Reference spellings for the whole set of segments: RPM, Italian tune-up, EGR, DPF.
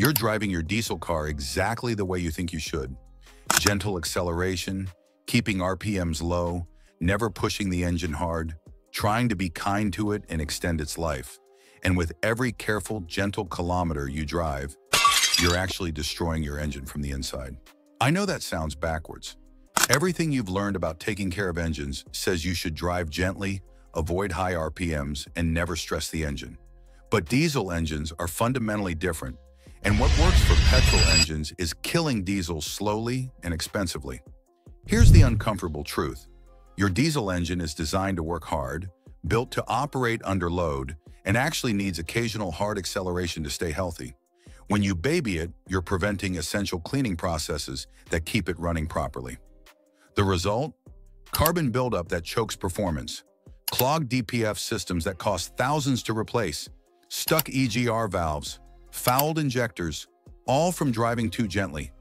You're driving your diesel car exactly the way you think you should. Gentle acceleration, keeping RPMs low, never pushing the engine hard, trying to be kind to it and extend its life. And with every careful, gentle kilometer you drive, you're actually destroying your engine from the inside. I know that sounds backwards. Everything you've learned about taking care of engines says you should drive gently, avoid high RPMs, and never stress the engine. But diesel engines are fundamentally different, and what works for petrol engines is killing diesel slowly and expensively. Here's the uncomfortable truth. Your diesel engine is designed to work hard, built to operate under load, and actually needs occasional hard acceleration to stay healthy. When you baby it, you're preventing essential cleaning processes that keep it running properly. The result? Carbon buildup that chokes performance, clogged DPF systems that cost thousands to replace, stuck EGR valves, fouled injectors, all from driving too gently.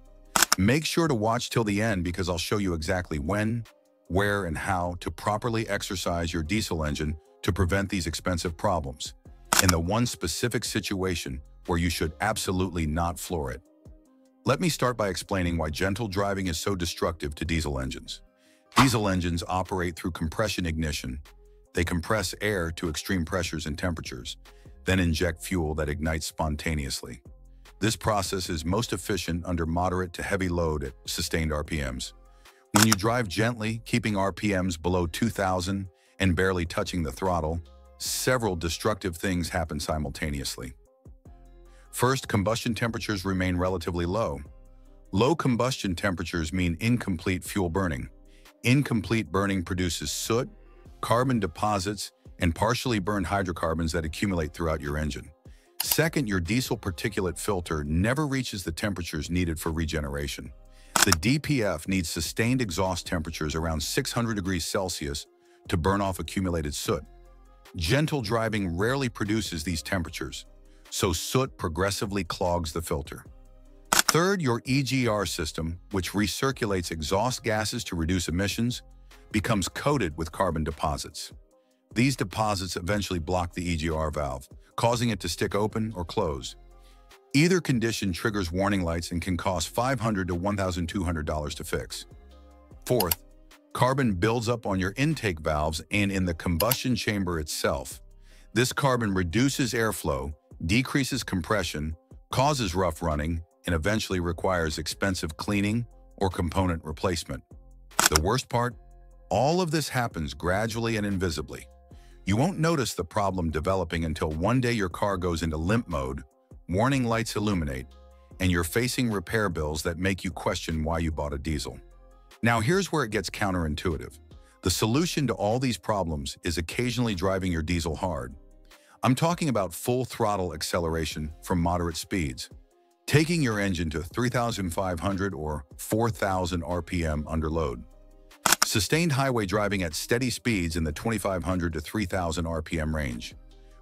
Make sure to watch till the end because I'll show you exactly when, where, and how to properly exercise your diesel engine to prevent these expensive problems, and the one specific situation where you should absolutely not floor it. Let me start by explaining why gentle driving is so destructive to diesel engines. Diesel engines operate through compression ignition. They compress air to extreme pressures and temperatures, then inject fuel that ignites spontaneously. This process is most efficient under moderate to heavy load at sustained RPMs. When you drive gently, keeping RPMs below 2,000 and barely touching the throttle, several destructive things happen simultaneously. First, combustion temperatures remain relatively low. Low combustion temperatures mean incomplete fuel burning. Incomplete burning produces soot, carbon deposits, and partially burned hydrocarbons that accumulate throughout your engine. Second, your diesel particulate filter never reaches the temperatures needed for regeneration. The DPF needs sustained exhaust temperatures around 600 degrees Celsius to burn off accumulated soot. Gentle driving rarely produces these temperatures, so soot progressively clogs the filter. Third, your EGR system, which recirculates exhaust gases to reduce emissions, becomes coated with carbon deposits. These deposits eventually block the EGR valve, causing it to stick open or close. Either condition triggers warning lights and can cost $500 to $1,200 to fix. Fourth, carbon builds up on your intake valves and in the combustion chamber itself. This carbon reduces airflow, decreases compression, causes rough running, and eventually requires expensive cleaning or component replacement. The worst part? All of this happens gradually and invisibly. You won't notice the problem developing until one day your car goes into limp mode, warning lights illuminate, and you're facing repair bills that make you question why you bought a diesel. Now here's where it gets counterintuitive. The solution to all these problems is occasionally driving your diesel hard. I'm talking about full throttle acceleration from moderate speeds, taking your engine to 3,500 or 4,000 RPM under load. Sustained highway driving at steady speeds in the 2,500 to 3,000 RPM range.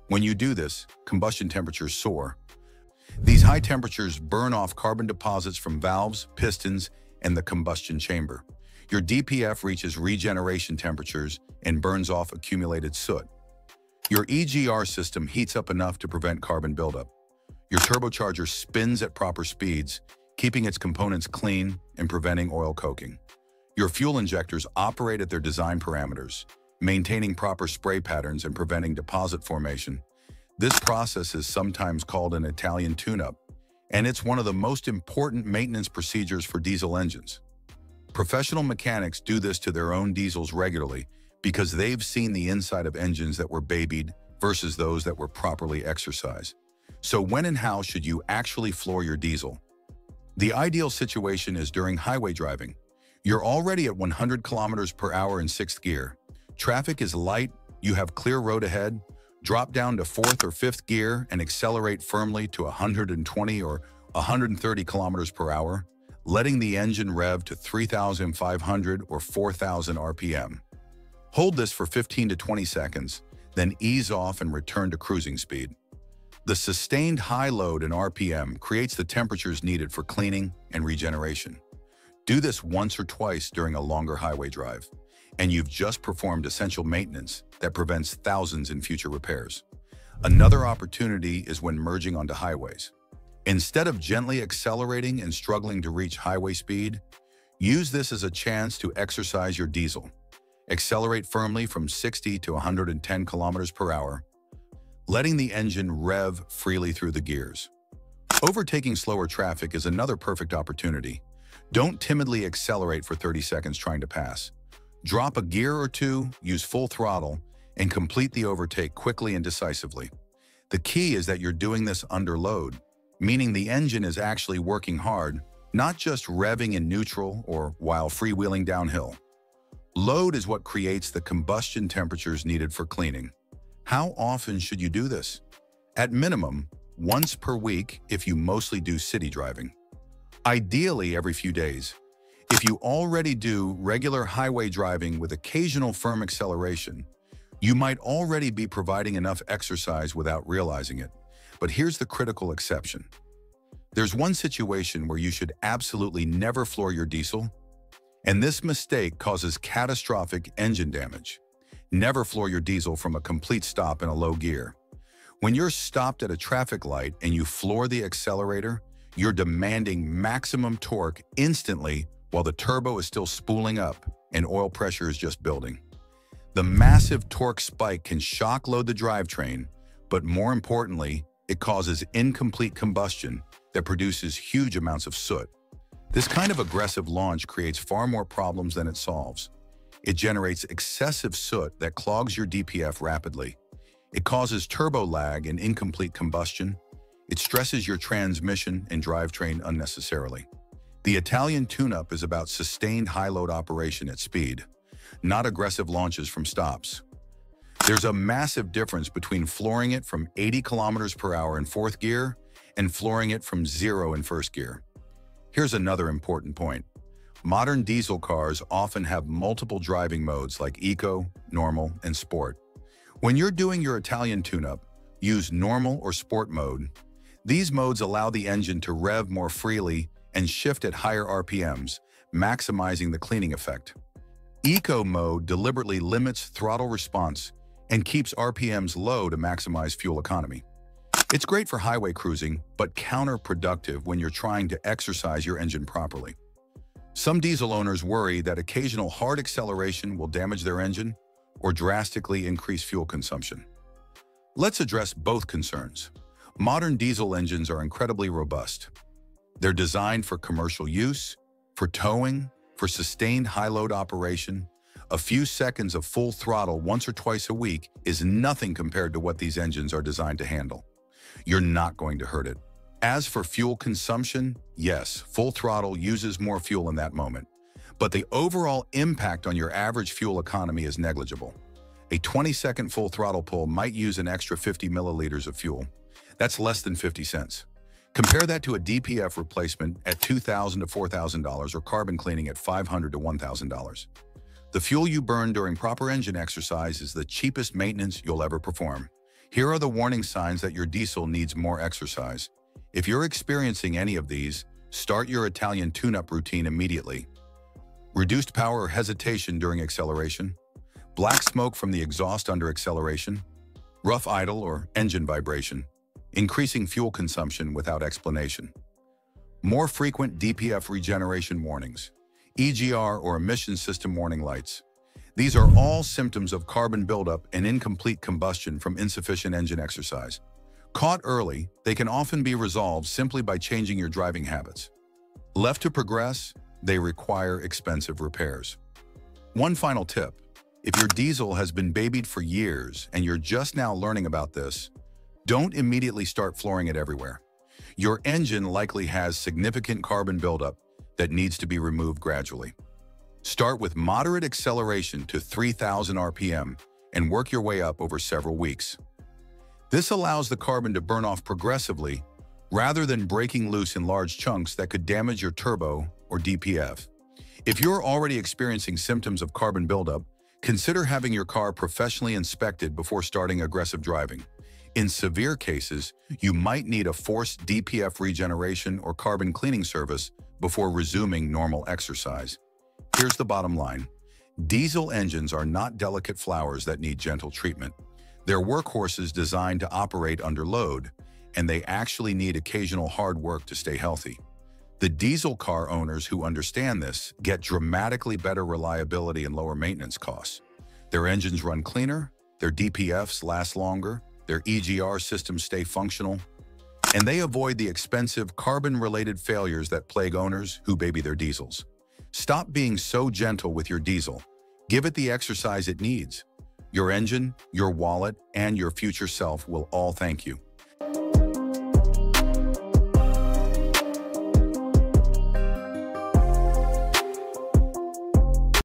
When you do this, combustion temperatures soar. These high temperatures burn off carbon deposits from valves, pistons, and the combustion chamber. Your DPF reaches regeneration temperatures and burns off accumulated soot. Your EGR system heats up enough to prevent carbon buildup. Your turbocharger spins at proper speeds, keeping its components clean and preventing oil coking. Your fuel injectors operate at their design parameters, maintaining proper spray patterns and preventing deposit formation. This process is sometimes called an Italian tune-up, and it's one of the most important maintenance procedures for diesel engines. Professional mechanics do this to their own diesels regularly because they've seen the inside of engines that were babied versus those that were properly exercised. So when and how should you actually floor your diesel? The ideal situation is during highway driving. You're already at 100 kilometers per hour in sixth gear. Traffic is light, you have clear road ahead. Drop down to fourth or fifth gear and accelerate firmly to 120 or 130 kilometers per hour, letting the engine rev to 3,500 or 4,000 RPM. Hold this for 15 to 20 seconds, then ease off and return to cruising speed. The sustained high load in RPM creates the temperatures needed for cleaning and regeneration. Do this once or twice during a longer highway drive, and you've just performed essential maintenance that prevents thousands in future repairs. Another opportunity is when merging onto highways. Instead of gently accelerating and struggling to reach highway speed, use this as a chance to exercise your diesel. Accelerate firmly from 60 to 110 kilometers per hour, letting the engine rev freely through the gears. Overtaking slower traffic is another perfect opportunity. Don't timidly accelerate for 30 seconds trying to pass. Drop a gear or two, use full throttle, and complete the overtake quickly and decisively. The key is that you're doing this under load, meaning the engine is actually working hard, not just revving in neutral or while freewheeling downhill. Load is what creates the combustion temperatures needed for cleaning. How often should you do this? At minimum, once per week if you mostly do city driving. Ideally, every few days. If you already do regular highway driving with occasional firm acceleration, you might already be providing enough exercise without realizing it. But here's the critical exception. There's one situation where you should absolutely never floor your diesel, and this mistake causes catastrophic engine damage. Never floor your diesel from a complete stop in a low gear. When you're stopped at a traffic light and you floor the accelerator, you're demanding maximum torque instantly while the turbo is still spooling up and oil pressure is just building. The massive torque spike can shock load the drivetrain, but more importantly, it causes incomplete combustion that produces huge amounts of soot. This kind of aggressive launch creates far more problems than it solves. It generates excessive soot that clogs your DPF rapidly. It causes turbo lag and incomplete combustion. It stresses your transmission and drivetrain unnecessarily. The Italian tune-up is about sustained high-load operation at speed, not aggressive launches from stops. There's a massive difference between flooring it from 80 kilometers per hour in fourth gear and flooring it from 0 in first gear. Here's another important point. Modern diesel cars often have multiple driving modes like eco, normal, and sport. When you're doing your Italian tune-up, use normal or sport mode. These modes allow the engine to rev more freely and shift at higher RPMs, maximizing the cleaning effect. Eco mode deliberately limits throttle response and keeps RPMs low to maximize fuel economy. It's great for highway cruising, but counterproductive when you're trying to exercise your engine properly. Some diesel owners worry that occasional hard acceleration will damage their engine or drastically increase fuel consumption. Let's address both concerns. Modern diesel engines are incredibly robust. They're designed for commercial use, for towing, for sustained high-load operation. A few seconds of full throttle once or twice a week is nothing compared to what these engines are designed to handle. You're not going to hurt it. As for fuel consumption, yes, full throttle uses more fuel in that moment, but the overall impact on your average fuel economy is negligible. A 20-second full throttle pull might use an extra 50 milliliters of fuel. That's less than 50 cents. Compare that to a DPF replacement at $2,000 to $4,000 or carbon cleaning at $500 to $1,000. The fuel you burn during proper engine exercise is the cheapest maintenance you'll ever perform. Here are the warning signs that your diesel needs more exercise. If you're experiencing any of these, start your Italian tune-up routine immediately. Reduced power or hesitation during acceleration. Black smoke from the exhaust under acceleration. Rough idle or engine vibration. Increasing fuel consumption without explanation. More frequent DPF regeneration warnings. EGR or emission system warning lights. These are all symptoms of carbon buildup and incomplete combustion from insufficient engine exercise. Caught early, they can often be resolved simply by changing your driving habits. Left to progress, they require expensive repairs. One final tip. If your diesel has been babied for years and you're just now learning about this, don't immediately start flooring it everywhere. Your engine likely has significant carbon buildup that needs to be removed gradually. Start with moderate acceleration to 3,000 RPM and work your way up over several weeks. This allows the carbon to burn off progressively rather than breaking loose in large chunks that could damage your turbo or DPF. If you're already experiencing symptoms of carbon buildup, consider having your car professionally inspected before starting aggressive driving. In severe cases, you might need a forced DPF regeneration or carbon cleaning service before resuming normal exercise. Here's the bottom line. Diesel engines are not delicate flowers that need gentle treatment. They're workhorses designed to operate under load, and they actually need occasional hard work to stay healthy. The diesel car owners who understand this get dramatically better reliability and lower maintenance costs. Their engines run cleaner, their DPFs last longer, their EGR systems stay functional, and they avoid the expensive carbon-related failures that plague owners who baby their diesels. Stop being so gentle with your diesel. Give it the exercise it needs. Your engine, your wallet, and your future self will all thank you.